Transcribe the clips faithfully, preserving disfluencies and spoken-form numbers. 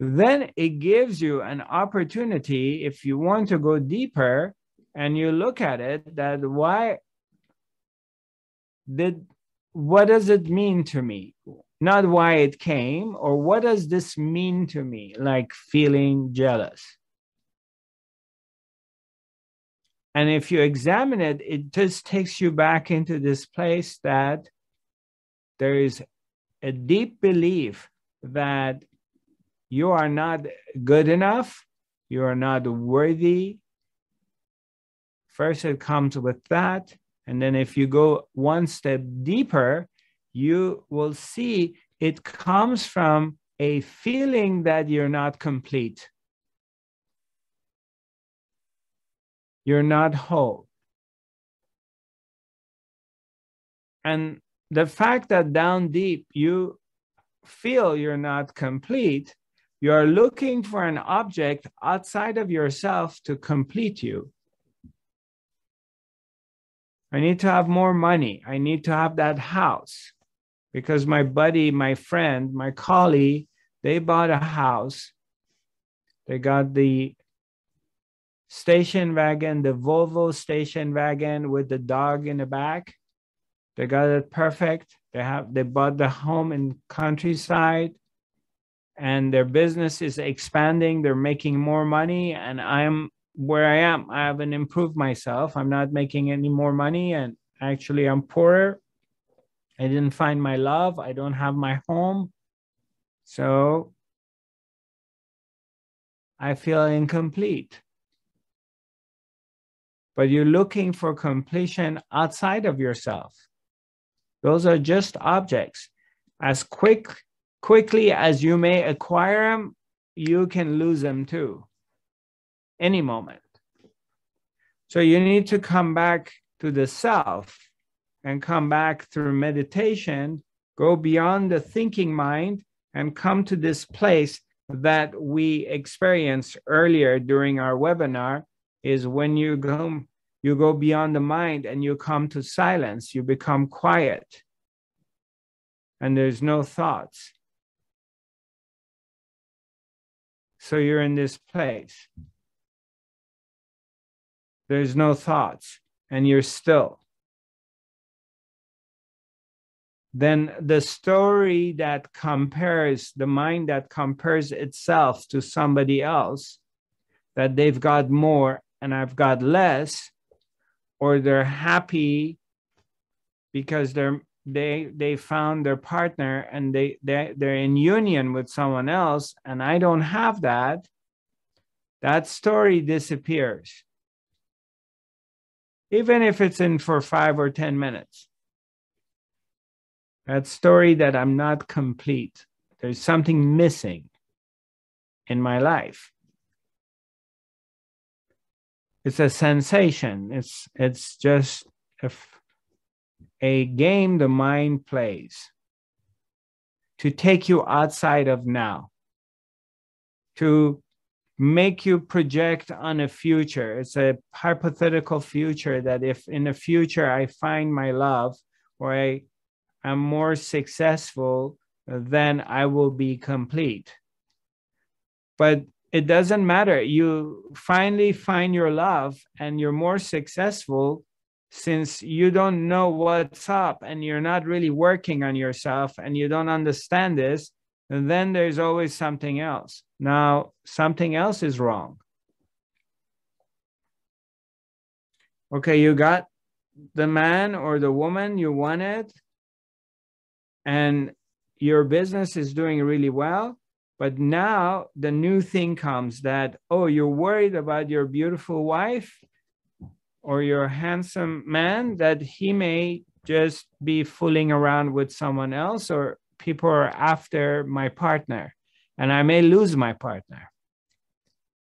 then it gives you an opportunity, if you want to go deeper and you look at it, that why did, what does it mean to me? Not why it came, or what does this mean to me, like feeling jealous. And if you examine it, it just takes you back into this place that there is a deep belief that you are not good enough, you are not worthy. First it comes with that, and then if you go one step deeper, you will see it comes from a feeling that you're not complete. You're not whole. And the fact that down deep you feel you're not complete, you're looking for an object outside of yourself to complete you. I need to have more money. I need to have that house because my buddy, my friend, my colleague, they bought a house. They got the station wagon, the Volvo station wagon with the dog in the back. They got it perfect. They have, they bought the home in countryside and their business is expanding. They're making more money and I'm where I am. I haven't improved myself. I'm not making any more money and actually I'm poorer. I didn't find my love. I don't have my home. So I feel incomplete. But you're looking for completion outside of yourself. Those are just objects. As quick, quickly as you may acquire them, you can lose them too, any moment. So you need to come back to the self and come back through meditation, go beyond the thinking mind and come to this place that we experienced earlier during our webinar, is when you go, you go beyond the mind and you come to silence, you become quiet and there's no thoughts. So you're in this place. There's no thoughts and you're still. Then the story that compares, the mind that compares itself to somebody else, that they've got more and I've got less, or they're happy because they're, they, they found their partner and they, they, they're in union with someone else and I don't have that, that story disappears. Even if it's in for five or ten minutes. That story that I'm not complete. There's something missing in my life. It's a sensation. It's, it's just a, a game the mind plays to take you outside of now, to make you project on a future. It's a hypothetical future that if in the future I find my love or I am more successful, then I will be complete. But it doesn't matter. You finally find your love and you're more successful since you don't know what's up and you're not really working on yourself and you don't understand this. And then there's always something else. Now, something else is wrong. Okay, you got the man or the woman you wanted and your business is doing really well. But now the new thing comes that, oh, you're worried about your beautiful wife or your handsome man that he may just be fooling around with someone else or people are after my partner and I may lose my partner.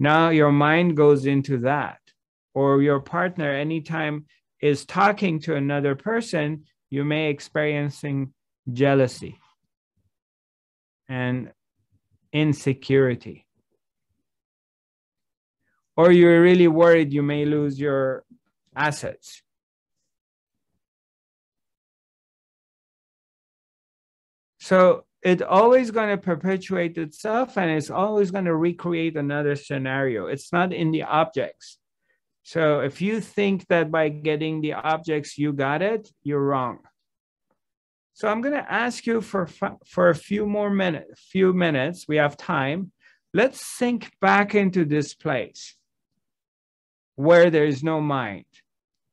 Now your mind goes into that, or your partner anytime is talking to another person, you may experiencing jealousy and insecurity. Or you're really worried you may lose your assets. So it's always going to perpetuate itself, and it's always going to recreate another scenario. It's not in the objects. So if you think that by getting the objects, you got it, you're wrong. So I'm going to ask you for, for a few more minutes, few minutes, we have time. Let's sink back into this place where there is no mind.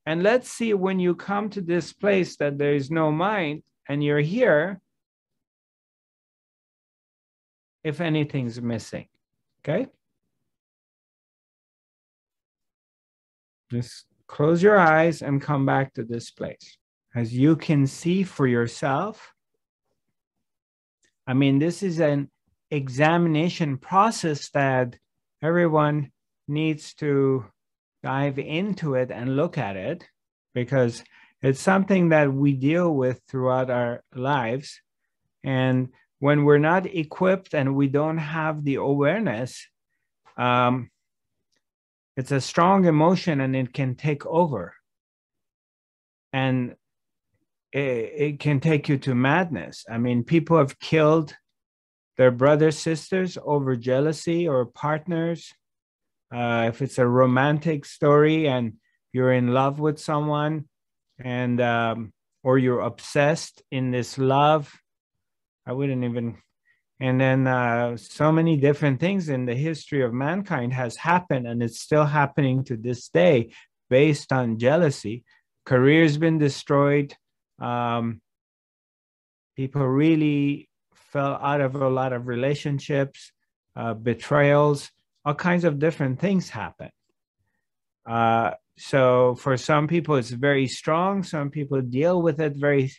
And let's see when you come to this place that there is no mind and you're here, if anything's missing, okay? Just close your eyes and come back to this place. As you can see for yourself, I mean, this is an examination process that everyone needs to dive into it and look at it, because it's something that we deal with throughout our lives. And when we're not equipped and we don't have the awareness, um, it's a strong emotion and it can take over. And it, it can take you to madness. I mean, people have killed their brothers, sisters over jealousy, or partners. Uh, if it's a romantic story and you're in love with someone, and um, or you're obsessed in this love, I wouldn't even, and then uh, so many different things in the history of mankind has happened, and it's still happening to this day based on jealousy. Career's been destroyed. Um, people really fell out of a lot of relationships, uh, betrayals, all kinds of different things happen. Uh, so for some people, it's very strong. Some people deal with it very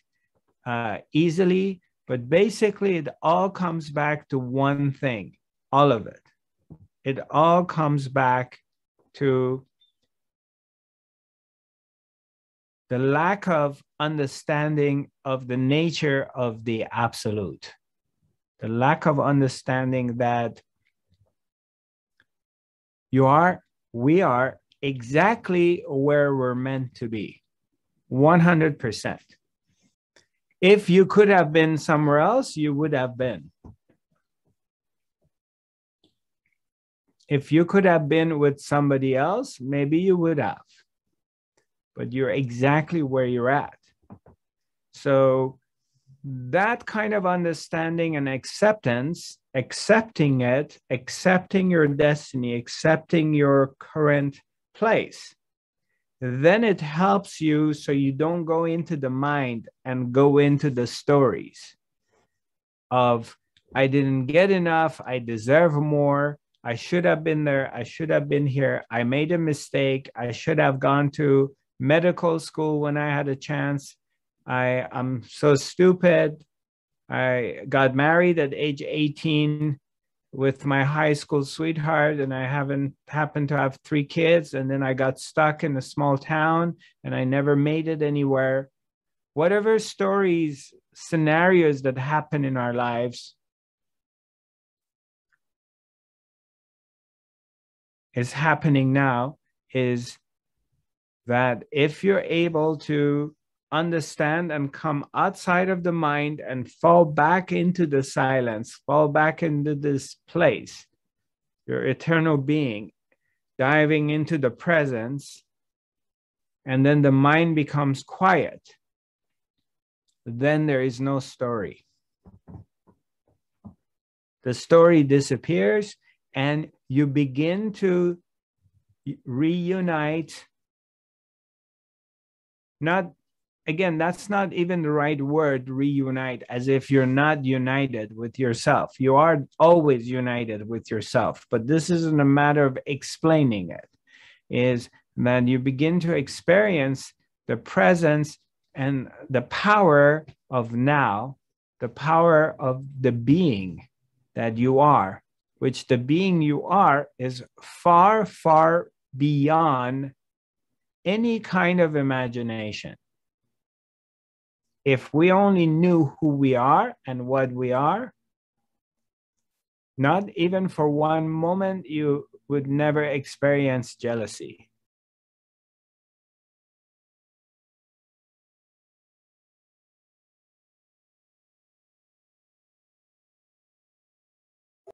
uh, easily. But basically, it all comes back to one thing, all of it. It all comes back to the lack of understanding of the nature of the absolute, the lack of understanding that you are, we are exactly where we're meant to be, one hundred percent. If you could have been somewhere else, you would have been. If you could have been with somebody else, maybe you would have. But you're exactly where you're at. So that kind of understanding and acceptance, accepting it, accepting your destiny, accepting your current place, then it helps you so you don't go into the mind and go into the stories of, I didn't get enough, I deserve more, I should have been there, I should have been here, I made a mistake, I should have gone to medical school when I had a chance, I, I'm so stupid, I got married at age eighteen with my high school sweetheart, and I haven't happened to have three kids, and then I got stuck in a small town and I never made it anywhere. Whatever stories, scenarios that happen in our lives is happening now, is that if you're able to understand and come outside of the mind and fall back into the silence, fall back into this place, your eternal being, diving into the presence, and then the mind becomes quiet, then there is no story. The story disappears and you begin to reunite. Not Again, that's not even the right word, reunite, as if you're not united with yourself. You are always united with yourself, but this isn't a matter of explaining it. Is that you begin to experience the presence and the power of now, the power of the being that you are, which the being you are is far, far beyond any kind of imagination. If we only knew who we are and what we are, not even for one moment, you would never experience jealousy.